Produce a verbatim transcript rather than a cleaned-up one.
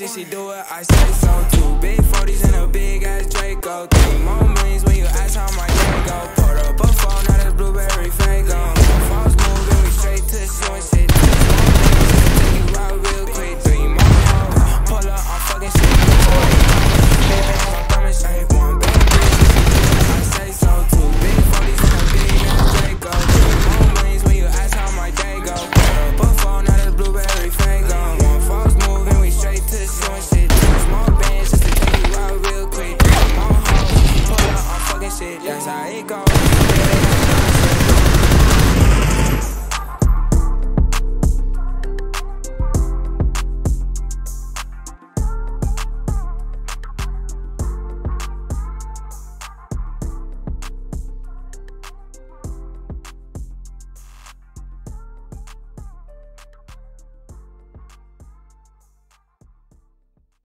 bitch, she do it, I say so too. Big forties and a big ass Draco. Three more millions when you ask how my day go. Put up a phone, now this blueberry fango. Phone's moving, we straight to the show and shit. Take you out real quick, three more. Pull up, I'm fucking shit. I'm a shape one, big bitch, I say so too. Big forties and a big ass Draco. Three more millions when you ask how my day go. Put up a phone, now this blueberry fango. That's how it goes.